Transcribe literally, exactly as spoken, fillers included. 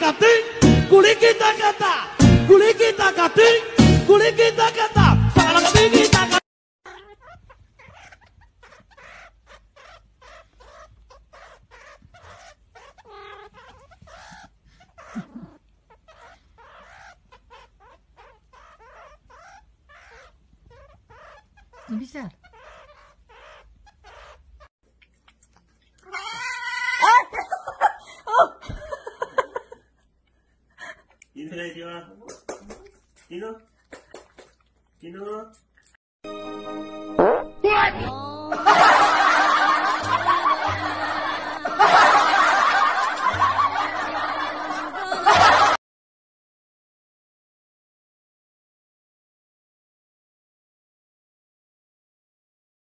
kating, kuli kita kata, kuli kita kating, kuli kita kata, salam tinggi kita kata. Bisa. What?